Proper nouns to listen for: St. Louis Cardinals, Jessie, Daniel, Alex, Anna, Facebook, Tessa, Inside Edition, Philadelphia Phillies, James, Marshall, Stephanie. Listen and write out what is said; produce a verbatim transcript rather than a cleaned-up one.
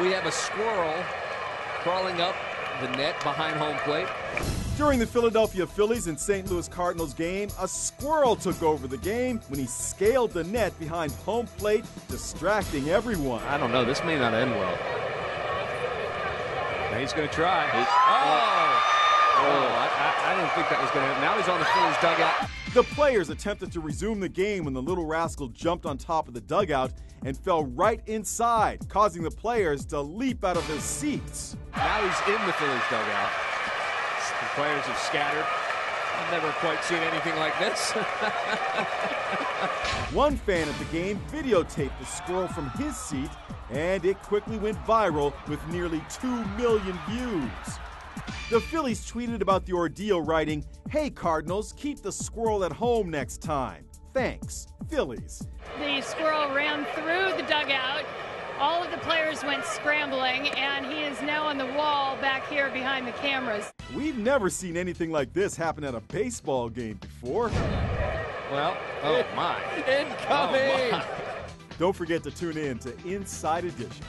we have a squirrel crawling up the net behind home plate. During the Philadelphia Phillies and Saint Louis Cardinals game, a squirrel took over the game when he scaled the net behind home plate, distracting everyone. I don't know. This may not end well. Now he's going to try. He's, oh! Oh, I, I, I didn't think that was going to happen. Now he's on the Phillies dugout. The players attempted to resume the game when the little rascal jumped on top of the dugout and fell right inside, causing the players to leap out of their seats. Now he's in the Phillies dugout. The players have scattered. I've never quite seen anything like this. One fan at the game videotaped the squirrel from his seat, and it quickly went viral with nearly two million views. The Phillies tweeted about the ordeal, writing, "Hey, Cardinals, keep the squirrel at home next time. Thanks, Phillies." The squirrel ran through the dugout. All of the players went scrambling, and he is now on the wall back here behind the cameras. We've never seen anything like this happen at a baseball game before. Well, oh my. Incoming! Oh my. Don't forget to tune in to Inside Edition.